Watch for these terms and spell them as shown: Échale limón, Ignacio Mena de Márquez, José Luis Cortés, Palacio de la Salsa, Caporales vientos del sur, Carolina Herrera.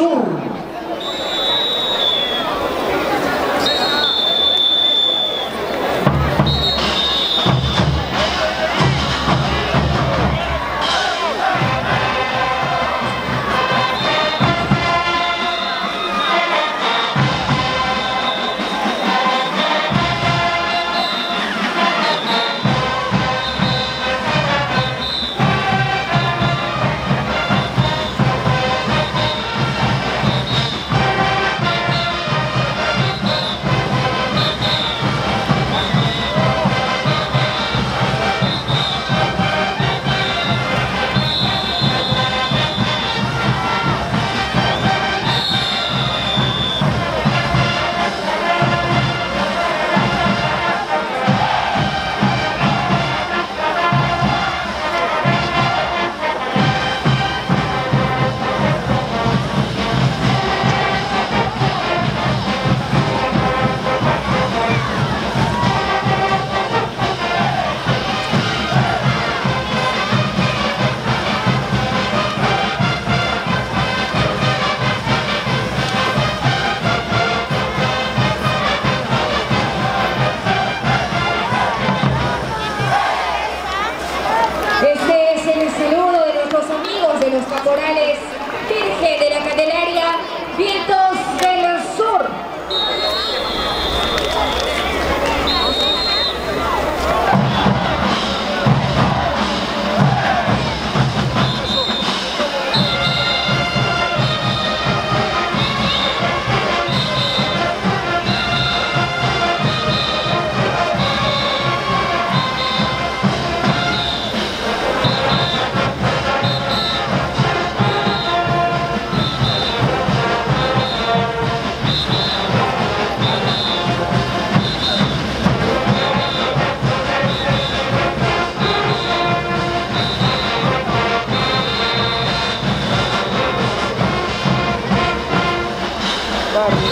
sur. Caporales, Virgen de la Candelaria, vientos del sur.